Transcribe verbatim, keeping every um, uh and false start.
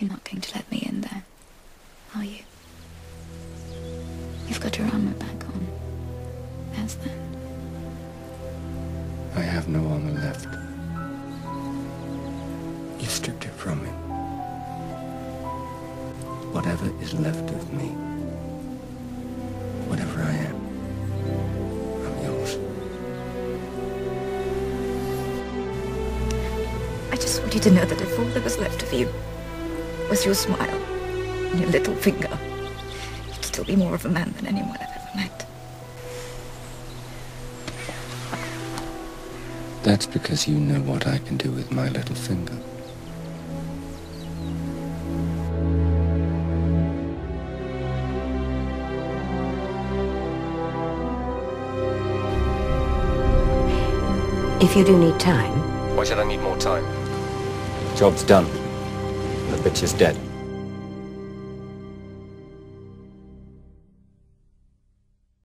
You're not going to let me in there, are you? You've got your armor back on. How's that? I have no armor left. You stripped it from me. Whatever is left of me, whatever I am, I'm yours. I just want you to know that if all that was left of you was your smile and your little finger, you'd still be more of a man than anyone I've ever met. That's because you know what I can do with my little finger. If you do need time... Why should I need more time? Job's done. The bitch is dead.